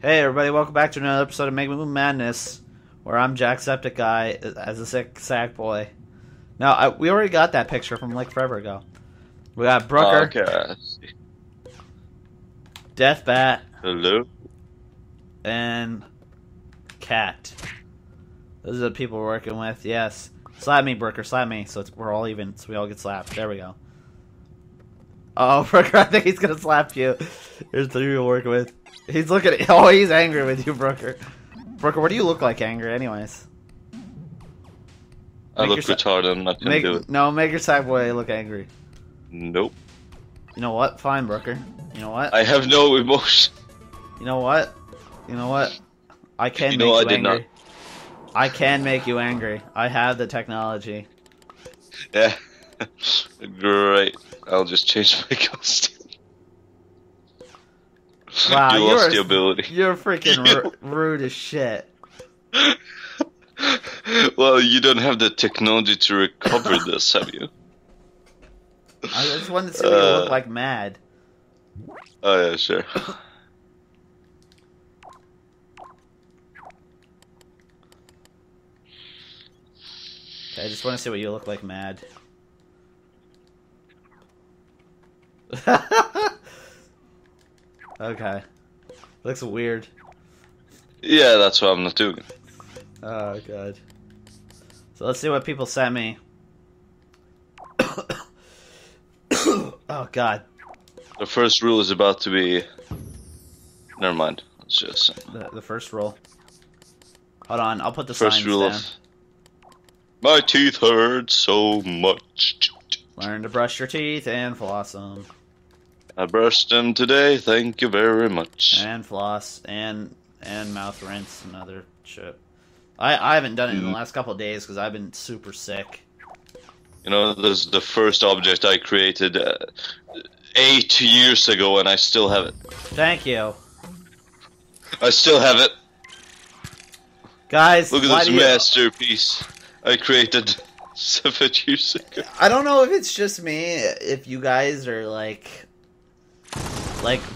Hey everybody, welcome back to another episode of Mega Moon Madness, where I'm Jacksepticeye as a sick sack boy. Now, we already got that picture from like forever ago. We got Brooker, Deathbat, hello, and Cat. Those are the people we're working with. Yes, slap me, Brooker, slap me. So we're all even. So we all get slapped. There we go. Oh, Brooker, I think he's gonna slap you. Here's the people we're working with. He's looking at, oh, he's angry with you, Brooker. Brooker, what do you look like angry anyways? I look retarded, I'm not gonna do it. No, make your side boy look angry. Nope. You know what? Fine, Brooker. You know what? I have no emotion. You know what? You know what? I can make you angry. I can make you angry. I have the technology. Yeah. Great. I'll just change my costume. Wow, you lost the ability. You're freaking rude as shit. Well, you don't have the technology to recover this, have you? I just wanted to see what you look like mad. Oh yeah, sure. Okay, I just want to see what you look like mad. Okay. Looks weird. Yeah, that's what I'm not doing. Oh, God. So let's see what people sent me. Oh, God. The first rule is about to be... Never mind. It's just... The first rule. Hold on, I'll put the first signs rule down. My teeth hurt so much. Learn to brush your teeth and floss them. I brushed them today, thank you very much. And floss, and mouth rinse, and other shit. I haven't done it in the last couple of days, because I've been super sick. You know, this is the first object I created 8 years ago, and I still have it. Thank you. I still have it. Guys, look at this masterpiece I created 7 years ago. I don't know if it's just me, if you guys are like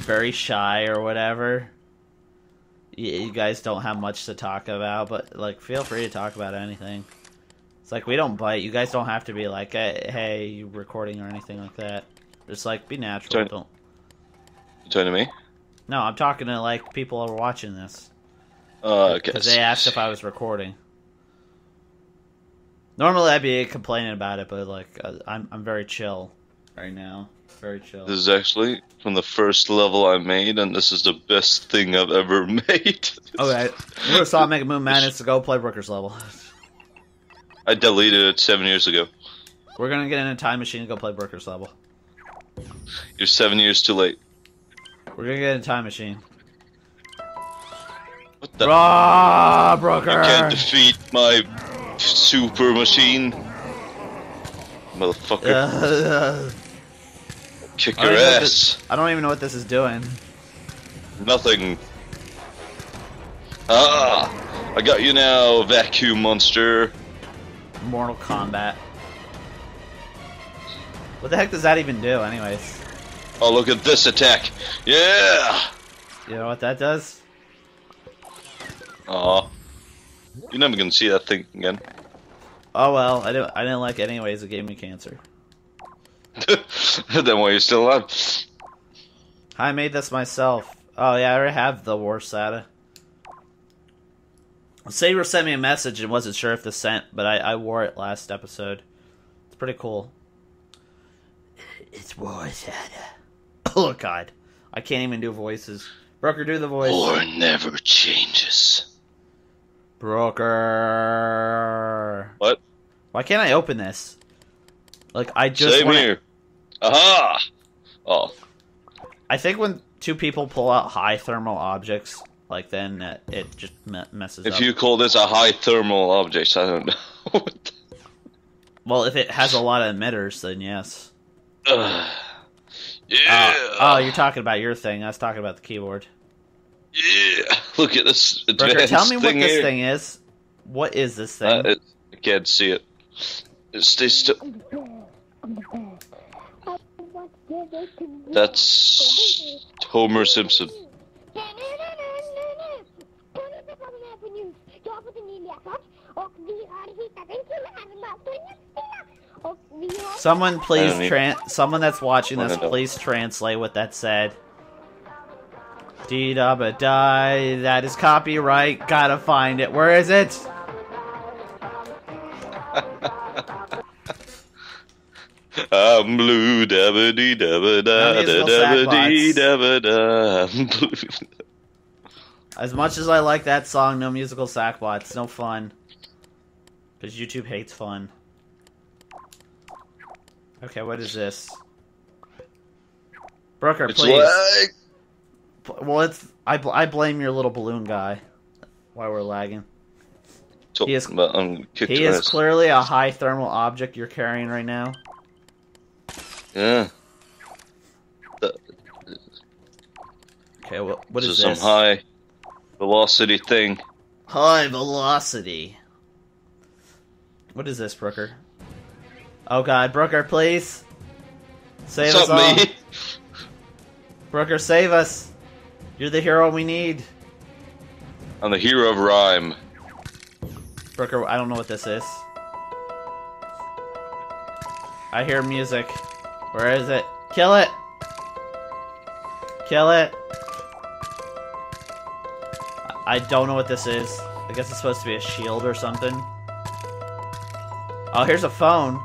very shy or whatever. You guys don't have much to talk about, but like feel free to talk about anything. It's like we don't bite. You guys don't have to be like, hey, you recording or anything like that. Just like be natural. Don't. You talking to me? No, I'm talking to like people who are watching this. Oh, okay. Because they asked if I was recording. Normally I'd be complaining about it, but like I'm very chill right now. Very chill. This is actually from the first level I made, and this is the best thing I've ever made. Okay, you saw Mega Moon Madness to go play Brooker's level. I deleted it 7 years ago. We're gonna get in a time machine and go play Brooker's level. You're 7 years too late. We're gonna get in a time machine. What the? Raw, Brooker! You can't defeat my super machine, motherfucker. Kick your ass. I don't even know what this is doing. Nothing. Ah! I got you now, vacuum monster. Mortal Kombat. What the heck does that even do, anyways? Oh, look at this attack. Yeah! You know what that does? Aw. You're never gonna see that thing again. Oh well, I didn't like it anyways, it gave me cancer. Then why are you still alive? I made this myself. Oh yeah, I already have the War Sada. Saber sent me a message and wasn't sure if this sent, but I wore it last episode. It's pretty cool. It's War Sada. Oh God, I can't even do voices. Brooker, do the voice. War never changes. Brooker. What? Why can't I open this? Like, I just same here. Aha! Oh. I think when two people pull out high thermal objects, like, then it just messes up. If you call this a high thermal object, I don't know. What the... Well, if it has a lot of emitters, then yes. Yeah! Oh, you're talking about your thing. I was talking about the keyboard. Yeah! Look at this advanced Brooker, tell me what this thing is. What is this thing? I can't see it. Stay still. That's Homer Simpson. Someone please someone that's watching this, please translate what that said. Dee-da-ba-da, that is copyright. Gotta find it. Where is it? I'm blue, da-ba-dee-da-ba-da, da-da-ba-dee-da-ba-da, I'm blue. As much as I like that song, no musical sackbots. No fun. Because YouTube hates fun. Okay, what is this? Brooker, please. Well, I blame your little balloon guy. Why we're lagging. He is clearly a high thermal object you're carrying right now. Yeah. Okay, well, what is this? Some high velocity thing. High velocity. What is this, Brooker? Oh god, Brooker, please! Save us all! Brooker, save us! You're the hero we need! I'm the hero of rhyme. Brooker, I don't know what this is. I hear music. Where is it? Kill it! Kill it! I don't know what this is. I guess it's supposed to be a shield or something. Oh, here's a phone.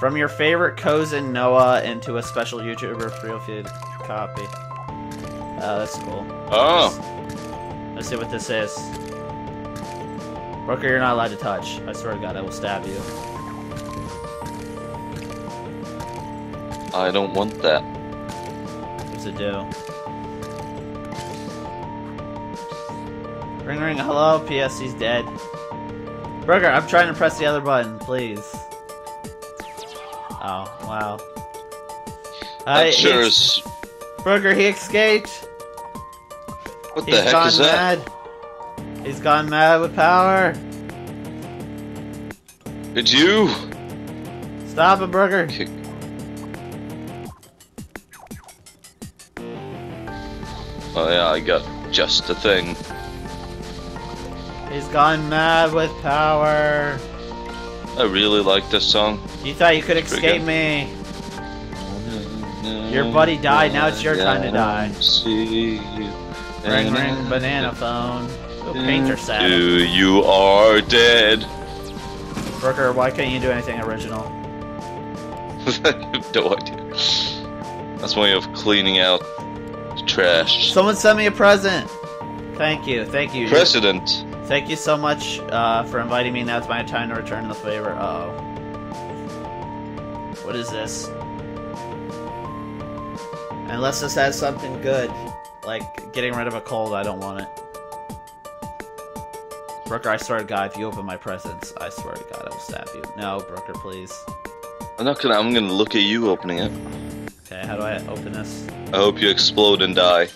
From your favorite cousin Noah into a special YouTuber real feed copy. Oh, that's cool. Oh! Let's see what this is. Brooker, you're not allowed to touch. I swear to God, I will stab you. I don't want that. What's it do? Ring ring, hello? P.S. He's dead. Brooker, I'm trying to press the other button, please. Oh, wow. Brooker, he escaped! What the heck is that? He's gone mad with power! It's you! Stop it, Brooker! Oh yeah, I got just the thing. He's gone mad with power! I really like this song. You thought you could escape me. Your buddy died, now it's your time to die. Ring ring banana phone. Go painter sad. You are dead. Brooker, why can't you do anything original? No idea. That's my way of cleaning out trash. Someone sent me a present. Thank you, thank you. President. Thank you so much for inviting me. Now it's my time to return the favor. Uh oh. What is this? Unless this has something good. Like getting rid of a cold, I don't want it. Brooker, I swear to God, if you open my presents, I swear to God I will stab you. No, Brooker, please. I'm gonna look at you opening it. Okay, how do I open this? I hope you explode and die.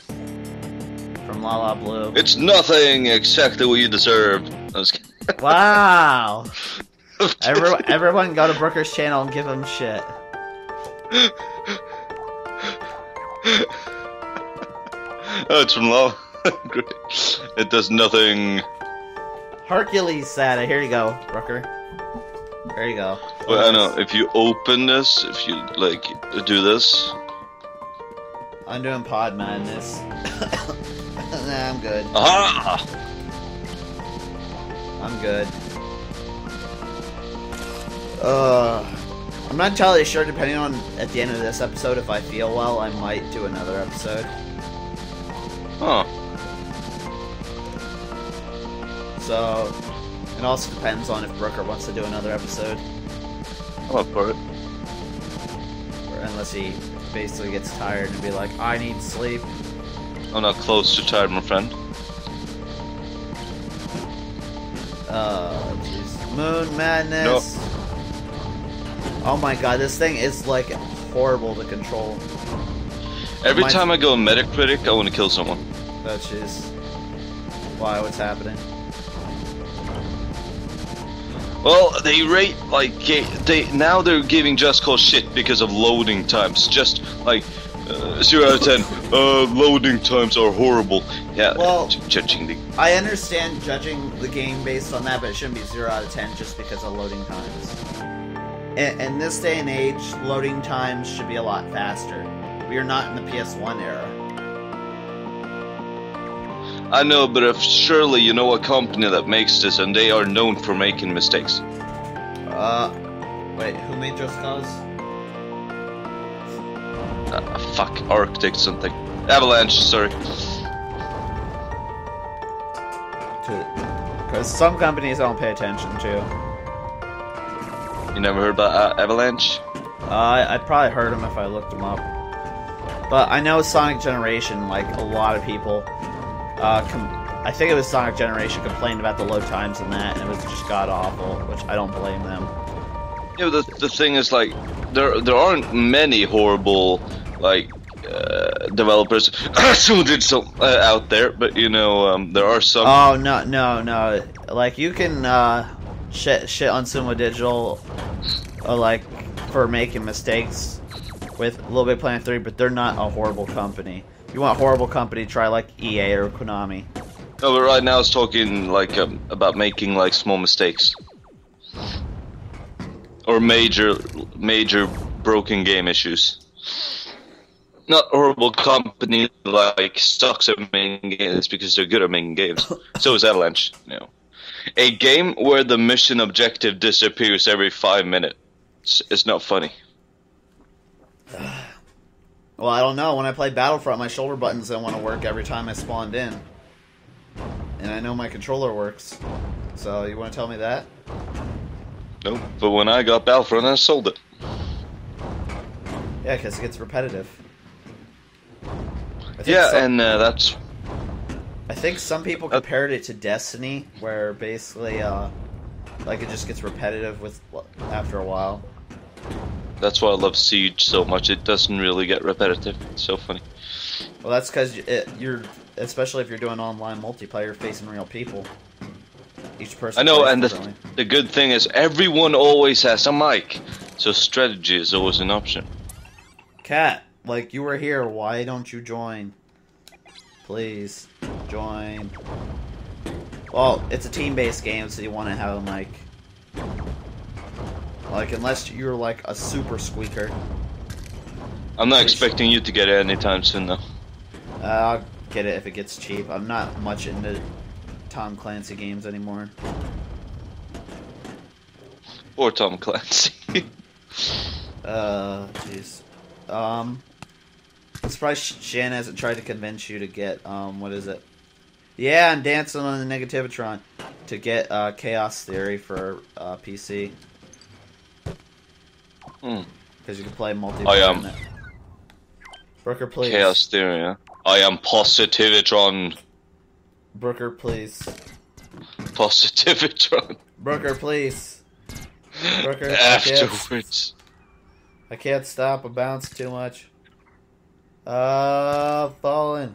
From La La Blue. It's nothing exactly what you deserve. I was kidding. Wow! Everyone go to Brooker's channel and give him shit. Oh, it's from La La. It does nothing. Hercules Sada. Here you go, Brooker. There you go. Well, I know. If you open this, if you, like, do this. I'm doing Pod Madness. Nah, I'm good. Aha! I'm good. I'm not entirely sure, depending on at the end of this episode, if I feel well, I might do another episode. Huh. So, it also depends on if Brooker wants to do another episode. I'm up for it. Or unless he basically gets tired and be like, I need sleep. I'm not close to tired, my friend. Jeez. Moon Madness! No. Oh my god, this thing is, like, horrible to control. Every time I go on Metacritic, I want to kill someone. Oh jeez. Why? What's happening? Well, they rate, like, now they're giving Just Cause shit because of loading times. Just, like... 0 out of 10. Loading times are horrible. Yeah. Well, I understand judging the game based on that, but it shouldn't be 0 out of 10 just because of loading times. In this day and age, loading times should be a lot faster. We are not in the PS1 era. I know, but if surely you know a company that makes this, and they are known for making mistakes. Wait, who made Just Cause? Fuck, Arctic something. Avalanche, sorry. Because some companies I don't pay attention to. You never heard about Avalanche? I probably heard them if I looked them up. But I know Sonic Generation, like a lot of people, I think it was Sonic Generation complained about the low times and that, and it was just god-awful, which I don't blame them. Yeah, the thing is, like, there aren't many horrible, like, developers who did some out there, but you know, there are some. Oh no! Like you can shit on Sumo Digital, like for making mistakes with LittleBigPlanet 3, but they're not a horrible company. If you want a horrible company, try like EA or Konami. No, but right now it's talking like about making like small mistakes or major broken game issues. Not horrible company like sucks at making games because they're good at making games. So is Avalanche. You know. A game where the mission objective disappears every 5 minutes. It's not funny. Well, I don't know. When I play Battlefront, my shoulder buttons don't want to work every time I spawned in. And I know my controller works. So, you want to tell me that? Nope. But when I got Battlefront, I sold it. Yeah, because it gets repetitive. Yeah, that's... I think some people compared it to Destiny, where basically, like, it just gets repetitive with after a while. That's why I love Siege so much. It doesn't really get repetitive. It's so funny. Well, that's because you're... Especially if you're doing online multiplayer, facing real people. Each person... I know, and the good thing is everyone always has a mic. So strategy is always an option. Cat. Like, you were here, why don't you join? Please, join. Well, it's a team-based game, so you want to have, like, unless you're, like, a super squeaker. I'm not expecting you to get it anytime soon, though. I'll get it if it gets cheap. I'm not much into Tom Clancy games anymore. Or Tom Clancy. Jeez. I'm surprised Shan hasn't tried to convince you to get, what is it? Yeah, I'm dancing on the Negativitron to get, Chaos Theory for, PC. Because you can play multiplayer. I am. Brooker, please. Chaos Theory, yeah. I am Positivitron. Brooker, please. Positivitron. Brooker, please. Brooker, afterwards. I can't stop, I bounce too much. Falling.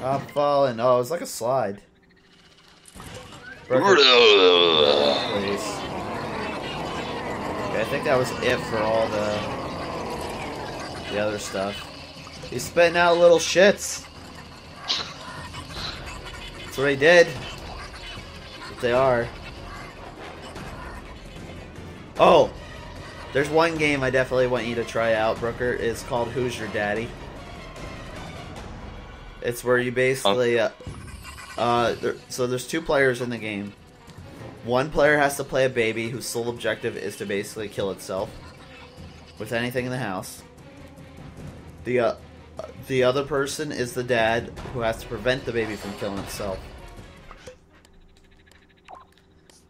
I'm falling. Oh, it's like a slide. Brooker, please. Okay, I think that was it for all the other stuff. He's spitting out little shits. That's what he did. That's what they are. Oh! There's one game I definitely want you to try out, Brooker. It's called Who's Your Daddy? It's where you basically... so there's two players in the game. One player has to play a baby whose sole objective is to basically kill itself with anything in the house. The other person is the dad who has to prevent the baby from killing itself.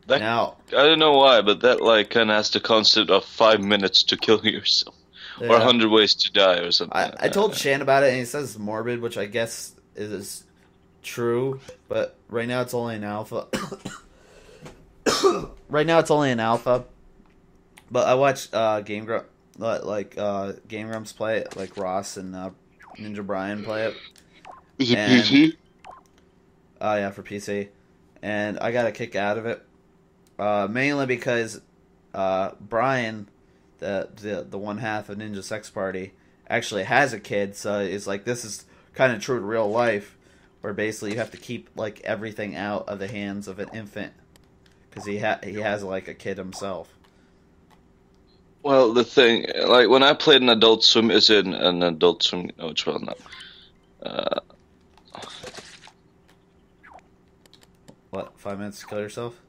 That, now, I don't know why, but that like kind of has the concept of 5 minutes to kill yourself, yeah. Or 100 ways to die, or something. I told Shan about it, and he says it's morbid, which I guess is true. But right now it's only an alpha. Right now it's only an alpha. But I watched Game Grumps play it, like Ross and Ninja Brian play it. Is it PC? Oh yeah, for PC, and I got a kick out of it. Mainly because Brian, the one half of Ninja Sex Party, actually has a kid, so it's like this is kind of true to real life, where basically you have to keep like everything out of the hands of an infant, because he has like a kid himself. Well, the thing, like, when I played an Adult Swim, is in an Adult Swim, no, it's well not. What, 5 minutes to kill yourself?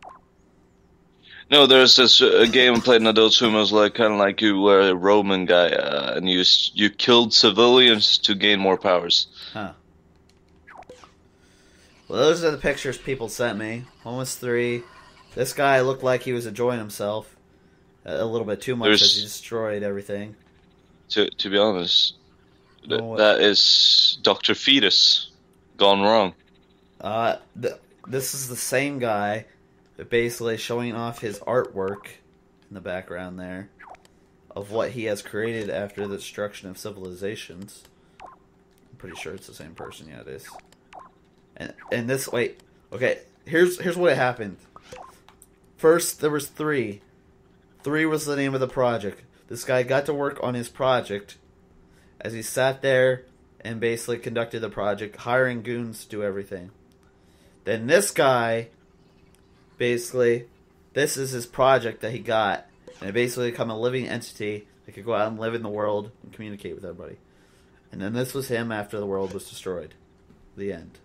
No, there's this game I played in Adult Swim, it was like, kind of like you were a Roman guy, and you killed civilians to gain more powers. Huh. Well, those are the pictures people sent me. One was 3. This guy looked like he was enjoying himself a little bit too much as he destroyed everything. To be honest, that is Dr. Fetus gone wrong. This is the same guy basically showing off his artwork in the background there of what he has created after the destruction of civilizations. I'm pretty sure it's the same person. Yeah, it is. And this, wait, okay, here's what happened. First, there was 3. 3 was the name of the project. This guy got to work on his project as he sat there and basically conducted the project, hiring goons to do everything. Then this guy, basically, this is his project that he got. And it basically become a living entity that could go out and live in the world and communicate with everybody. And then this was him after the world was destroyed. The end.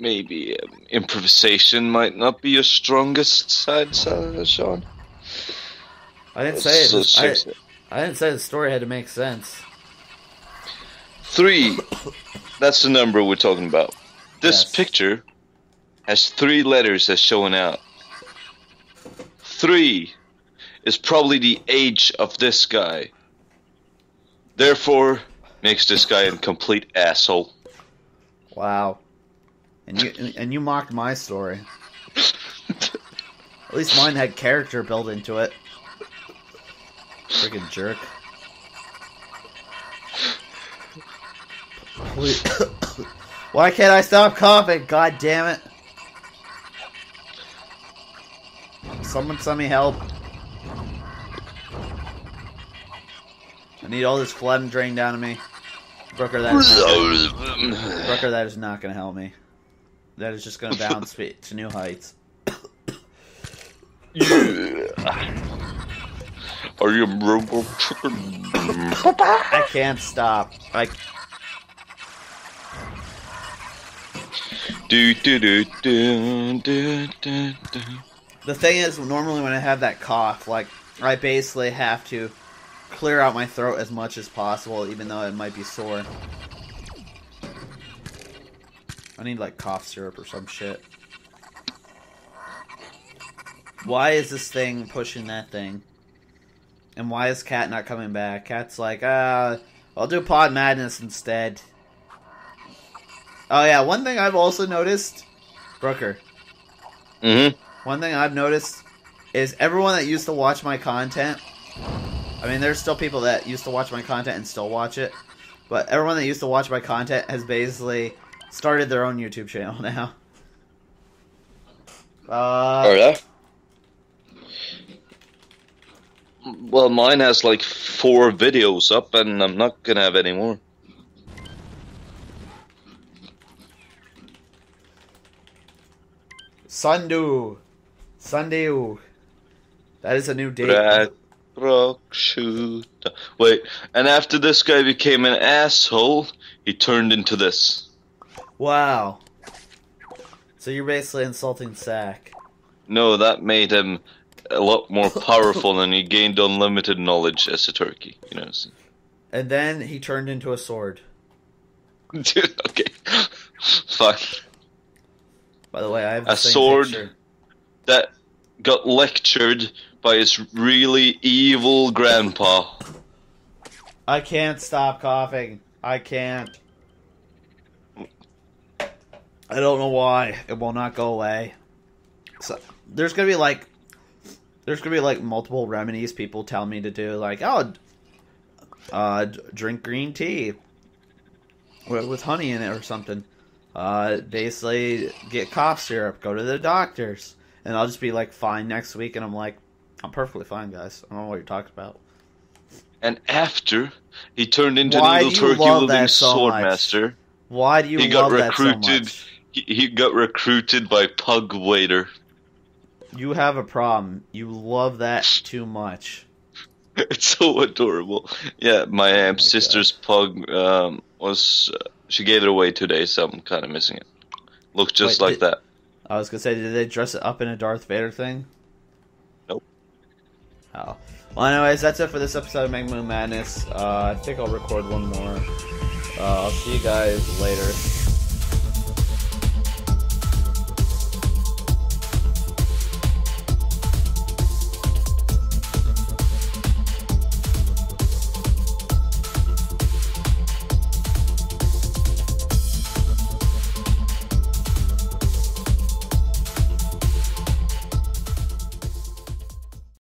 Maybe improvisation might not be your strongest side, Sean. I didn't say the story had to make sense. 3. That's the number we're talking about. This picture has 3 letters that's showing out. 3 is probably the age of this guy. Therefore, makes this guy a complete asshole. Wow. And you mocked my story. At least mine had character built into it. Freaking jerk. Please. Why can't I stop coughing? God damn it. Someone send me help. I need all this phlegm drained down of me. Brooker, that is not going to help me. That is just going to bounce to new heights. Are you a robot chicken? I can't stop. The thing is, normally when I have that cough, like, I basically have to clear out my throat as much as possible, even though it might be sore. I need, like, cough syrup or some shit. Why is this thing pushing that thing? And why is Cat not coming back? Cat's like, I'll do Pod Madness instead. Oh, yeah, one thing I've also noticed... Brooker. Mm-hmm. One thing I've noticed is everyone that used to watch my content... I mean, there's still people that used to watch my content and still watch it. But everyone that used to watch my content has basically... started their own YouTube channel now. Oh, yeah? Well, mine has like 4 videos up, and I'm not gonna have any more. Sundu. That is a new date. Brad Rockshoot. Wait, and after this guy became an asshole, he turned into this. Wow. So you're basically insulting Sack. No, that made him a lot more powerful and he gained unlimited knowledge as a turkey, you know. And then he turned into a sword. Dude, okay. Fuck. By the way, I have the same picture. That got lectured by his really evil grandpa. I can't stop coughing. I can't. I don't know why it will not go away. So there's gonna be like multiple remedies people tell me to do, like, oh, drink green tea with honey in it or something. Basically get cough syrup, go to the doctors, and I'll just be like fine next week, and I'm like, I'm perfectly fine, guys. I don't know what you're talking about. And after he turned into an evil turkey-loving swordmaster, why do you love that so much? He got recruited by Pug Waiter. You have a problem. You love that too much. It's so adorable. Yeah, my sister's pug was... she gave it away today, so I'm kind of missing it. Looks just like that. I was going to say, did they dress it up in a Darth Vader thing? Nope. Oh. Well, anyways, that's it for this episode of Mega Moon Madness. I think I'll record one more. I'll see you guys later.